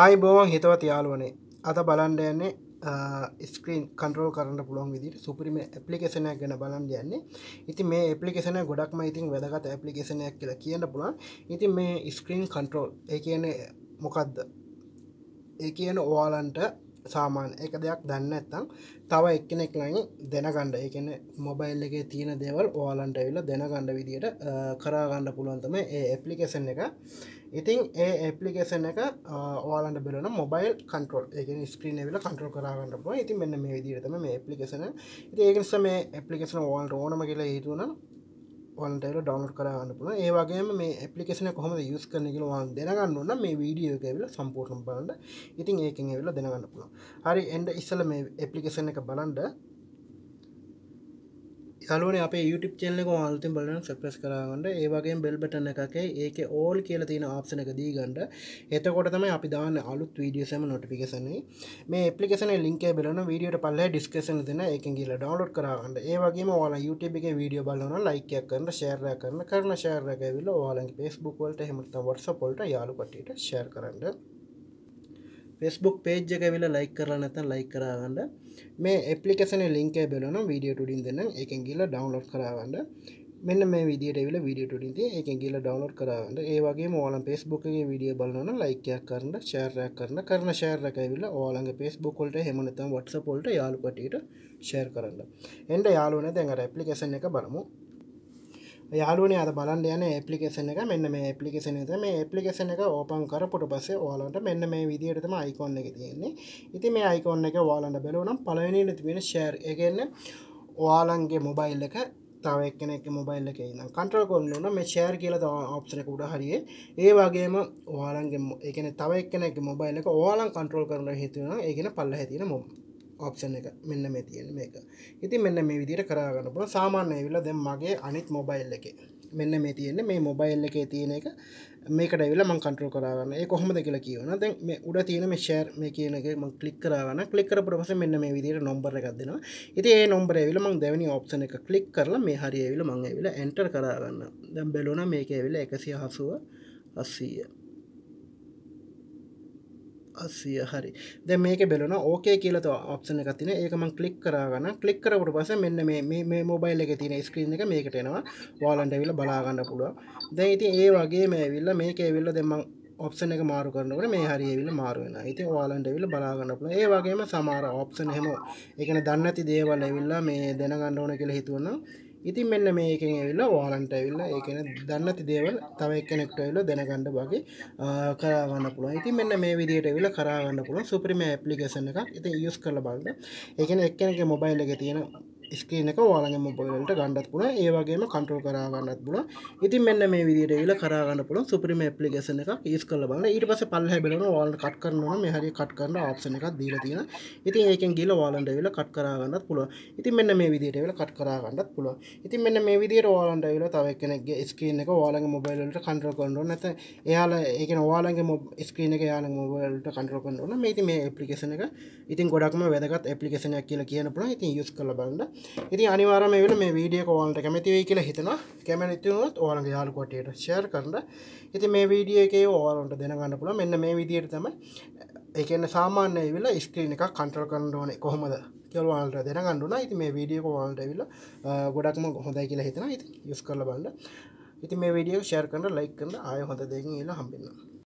ආයිබෝන් හිතවත් යාළුවනේ අද බලන්න යන්නේ ස්ක්‍රීන් කන්ට්‍රෝල් කරන්න පුළුවන් විදිහට සුපිරිම ඇප්ලිකේෂන් එකක් ගැන බලන්න යන්නේ. ඉතින් මේ ඇප්ලිකේෂන එක ගොඩක්ම ඉතින් වැදගත් ඇප්ලිකේෂන් එකක් කියලා කියන්න පුළුවන්. ඉතින් මේ ස්ක්‍රීන් කන්ට්‍රෝල් ඒ කියන්නේ මොකද්ද? ඒ කියන්නේ ඔයාලන්ට සාමාන්‍ය එක දෙයක් දන්නේ නැත්නම් තව එක්කෙනෙක් ළඟ දැනගන්න. ඒ කියන්නේ මොබයිල් එකේ තියෙන දේවල් ඔයාලන්ට අවිලා දැනගන්න විදිහට කරා ගන්න පුළුවන් තමයි මේ ඇප්ලිකේෂන් එක. ඉතින් ඒ ඇප්ලිකේෂන් එක ඔයාලන්ට බලන මොබයිල් කන්ට්‍රෝල් ඒ කියන්නේ ස්ක්‍රීන් එක විල කන්ට්‍රෝල් කරා ගන්න පුළුවන්. ඉතින් මෙන්න මේ විදිහට තමයි මේ ඇප්ලිකේෂන. ඉතින් ඒක නිසා මේ ඇප්ලිකේෂන ඔයාලට ඕනම කියලා හේතුණා ඔයාලට ඒක ඩවුන්ලෝඩ් කරා ගන්න පුළුවන්. ඒ වගේම මේ ඇප්ලිකේෂන කොහොමද යූස් කරන්නේ කියලා ඔයාලා දැනගන්න ඕන නම් මේ වීඩියෝ එක ඇවිල්ලා සම්පූර්ණව බලන්න. ඉතින් ඒකෙන් ඇවිල්ලා දැනගන්න පුළුවන්. හරි එන්න ඉස්සෙල්ලා මේ ඇප්ලිකේෂන් එක බලන්න. යාළුවනේ අපේ YouTube channel එක ඔයාලටින් බලන්න subscribe කරලා ගන්න. ඒ වගේම bell button එකක ඒකේ all කියලා තියෙන option එක දී ගන්න. එතකොට තමයි අපි දාන අලුත් videos හැම notification එකයි. මේ application එකේ link එක බලනවා video එකට පල්ලෙහා description එක දෙන එකෙන් ගිහලා download කරා ගන්න. ඒ වගේම ඔයාලා YouTube එකේ video බලනවා like එකක් කරන්න, share එකක් කරන්න, share එක ඇවිල්ලා ඔයාලගේ Facebook වලට එහෙම නැත්නම් WhatsApp වලට යාළු කට්ටියට share කරන්න. Facebook page එක ඇවිල්ලා like කරලා නැත්නම් like කරා ගන්න. මේ ඇප්ලිකේෂන් එකේ link එක බලනවා video tutorial දෙන්න එකෙන් ගිහලා download කරා ගන්න. මෙන්න මේ විදියට ඇවිල්ලා video tutorial තියෙන එකෙන් ගිහලා download කරා ගන්න. ඒ වගේම ඔයාලා Facebook එකේ video බලනවා නම් like එකක් කරන්න, share එකක් කරන්න, share එක ඇවිල්ලා ඔයාලගේ Facebook වලට එහෙම නැත්නම් WhatsApp වලට යාළු කට්ටියට share කරන්න. එන්න යාළුවනේ දැන් අර ඇප්ලිකේෂන් එක බලමු. යාළුවනේ අද බලන්න යන්නේ ඇප්ලිකේෂන් එක. මෙන්න මේ ඇප්ලිකේෂන් එක. මේ ඇප්ලිකේෂන් එක ඕපන් කරපුවට පස්සේ ඔයාලන්ට මෙන්න මේ විදිහට තමයි අයිකෝන් එක තියෙන්නේ. ඉතින් මේ අයිකෝන් එක ඔයාලන්ට බලවනම් පළවෙනියෙන් තියෙන ෂෙයාර්. ඒ කියන්නේ ඔයාලන්ගේ මොබයිල් එක තව එක්කෙනෙක්ගේ මොබයිල් එකේ ඉඳන් කන්ට්‍රෝල් කරන්න ඕන. මේ ෂෙයාර් කියලා තව ඔප්ෂන් එක උඩ හරියේ. ඒ වගේම ඔයාලන්ගේ ඒ කියන්නේ තව එක්කෙනෙක්ගේ මොබයිල් එක ඔයාලන් කන්ට්‍රෝල් කරන්න හේතු වෙනවා. ඒ කියන්නේ පල්ලෙහා තියෙන option එක මෙන්න මේ තියෙන මේක. ඉතින් මෙන්න මේ විදිහට කරා ගන්න පුළුවන්. සාමාන්‍යයෙන් ඇවිල්ලා දැන් මගේ අනිත් මොබයිල් එකේ මෙන්න මේ තියෙන්නේ මේ මොබයිල් එකේ තියෙන එක මේකට ඇවිල්ලා මම කන්ට්‍රෝල් කරා ගන්න. ඒ කොහොමද කියලා කියවනවා. දැන් මේ උඩ තියෙන මේ share මේ කියන එක මම click කරා ගන්න. click කරපුවට පස්සේ මෙන්න මේ විදිහට number එකක් දෙනවා. ඉතින් ඒ number ඇවිල්ලා මම දෙවෙනි option එක click කරලා මේ හරිය ඇවිල්ලා මම ඇවිල්ලා enter කරා ගන්න. දැන් බලනවා මේක ඇවිල්ලා 180 80 80 හරි. දැන් මේකේ බලනවා ඕකේ කියලා තව ඔප්ෂන් එකක් තියෙනවා. ඒක මම ක්ලික් කරා ගන්න. ක්ලික් කරපුවට පස්සේ මෙන්න මේ මොබයිල් එකේ තියෙන ස්ක්‍රීන් එක මේකට එනවා. ඔයාලන්ට ඇවිල්ලා බලා ගන්න පුළුවන්. දැන් ඉතින් ඒ වගේම ඇවිල්ලා මේකේ ඇවිල්ලා දැන් මම ඔප්ෂන් එක මාරු කරනකොට මේ හරිය ඇවිල්ලා මාරු වෙනවා. ඉතින් ඔයාලන්ට ඇවිල්ලා බලා ගන්න පුළුවන්. ඒ වගේම සමහර ඔප්ෂන් එහෙම ඒ කියන්නේ දන්නේ නැති දේවල් ඇවිල්ලා මේ දැනගන්න ඕන කියලා හිතුවනම් ඉතින් මෙන්න මේකෙන් ඇවිල්ලා ඔයාලන්ට ඇවිල්ලා ඒ කියන්නේ දන්නේ නැති දේවල් තව එක්කෙනෙක්ට ඇවිල්ලා දැනගන්න වගේ කරා ගන්න පුළුවන්. ඉතින් මෙන්න මේ විදිහට ඇවිල්ලා කරා ගන්න පුළුවන් සුපිරිම ඇප්ලිකේෂන් එකක්. ඉතින් යූස් කරලා බලන්න. ඒ කියන්නේ එක්කෙනෙක්ගේ මොබයිල් එකේ තියෙන ස්ක්‍රීන් එක ඔයාලගේ මොබයිල් වලට ගන්නත් පුළුවන්. ඒ වගේම කන්ට්‍රෝල් කරා ගන්නත් පුළුවන්. ඉතින් මෙන්න මේ විදිහට ඇවිල්ලා කරා ගන්න පුළුවන් සුපිරිම ඇප්ලිකේෂන් එකක්. යූස් කරලා බලන්න. ඊට පස්සේ පල්ලෙහා බලනවා ඔයාලන්ට කට් කරනවා නම් මේ හරිය කට් කරන ඔප්ෂන් එකක් දීලා තියෙනවා. ඉතින් ඒකෙන් ගිහලා ඔයාලන්ට ඇවිල්ලා කට් කරා ගන්නත් පුළුවන්. ඉතින් මෙන්න මේ විදිහට ඇවිල්ලා කට් කරා ගන්නත් පුළුවන්. ඉතින් මෙන්න මේ විදිහට ඔයාලන්ට ඇවිල්ලා තව එක්කෙනෙක්ගේ ස්ක්‍රීන් එක ඔයාලගේ මොබයිල් වලට කන්ට්‍රෝල් කරන්න ඕන. නැත්නම් එයාලා ඒ කියන්නේ ඔයාලගේ ස්ක්‍රීන් එක යාලගේ මොබයිල් වලට කන්ට්‍රෝල් කරන්න ඕන. මේ ඉතින් මේ ඇප්ලිකේෂන් එක ඉතින් ගොඩක්ම වැදගත් ඇප්ලිකේෂන් එකක් කියලා කියන්න පුළුවන්. ඉතින් යූස් කරලා බලන්න. ඉතින් අනිවාර්යයෙන්ම මේ වෙලාව මේ වීඩියෝ එක ඔයාලට කැමති වෙයි කියලා හිතනවා. කැමති වුණොත් ඔයාලගේ යාළුවෝ කට්ටියට share කරන්න. ඉතින් මේ වීඩියෝ එකේ ඔයාලන්ට දැනගන්න පුළුවන් මෙන්න මේ විදිහට තමයි ඒ කියන්නේ සාමාන්‍ය ඇවිල්ලා ස්ක්‍රීන් එක කන්ට්‍රෝල් කරන්න ඕනේ කොහොමද කියලා ඔයාලට දැනගන්න ඕන. ඉතින් මේ වීඩියෝ එක ඔයාලට ඇවිල්ලා ගොඩක්ම හොඳයි කියලා හිතනවා. ඉතින් යූස් කරලා බලන්න. ඉතින් මේ වීඩියෝ එක share කරන්න, like කරන්න, ආයෙ හොඳ දෙයකින් ඉන්න හම්බෙන්න.